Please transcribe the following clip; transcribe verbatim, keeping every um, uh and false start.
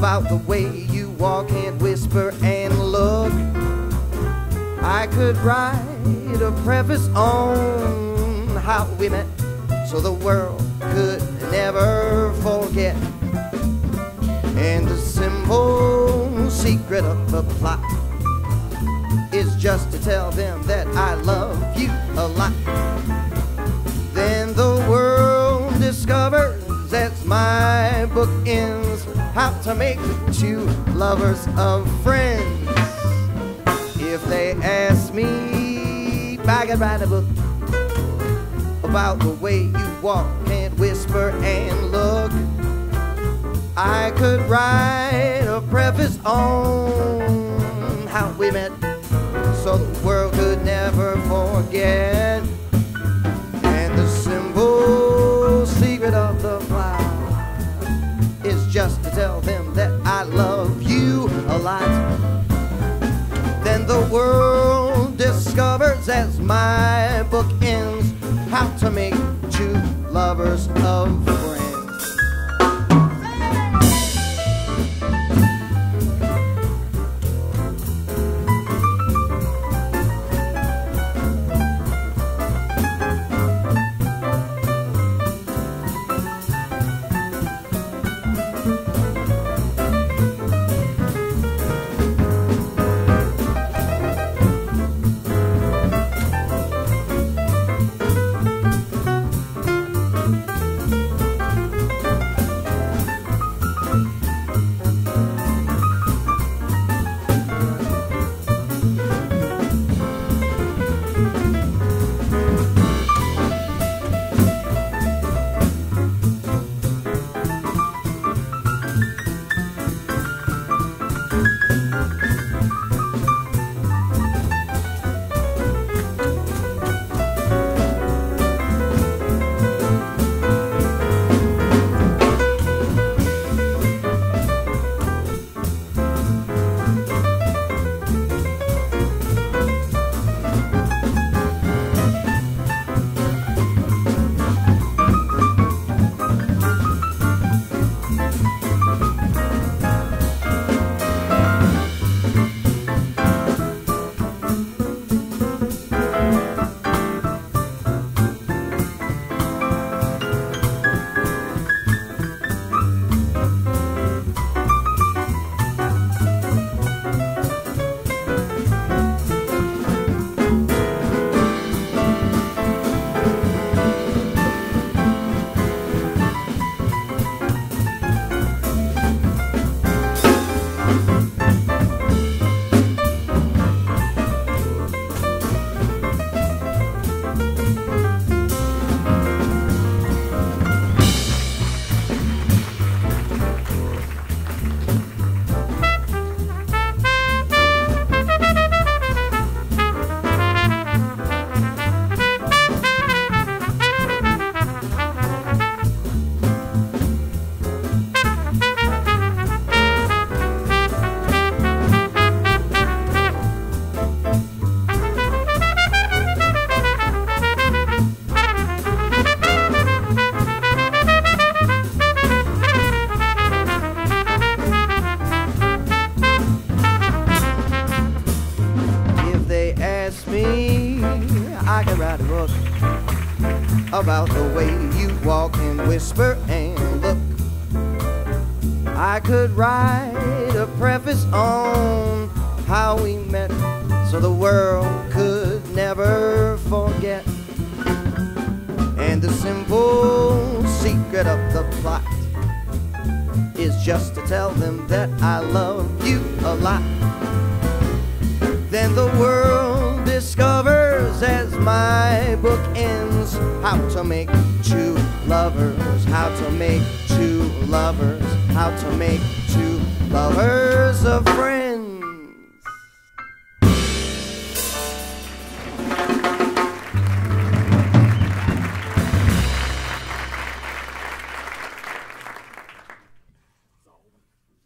about the way you walk and whisper and look. I could write a preface on how we met, so the world could never forget. And the simple secret of the plot is just to tell them that I love you a lot. Then the world discovers that's my book ends, how to make the two lovers of friends. If they ask me if I could write a book about the way you walk and whisper and look, I could write a preface on how we met, so the world could never forget. And the simple secret of the plot is just to tell them that I love you a lot. Then the world discovers as my book ends how to make two lovers of friends. I could write a book about the way you walk and whisper and look. I could write a preface on how we met, so the world could never forget. And the simple secret of the plot is just to tell them that I love you a lot. Then the world discovers as my book ends how to make two lovers, how to make two lovers, how to make two lovers.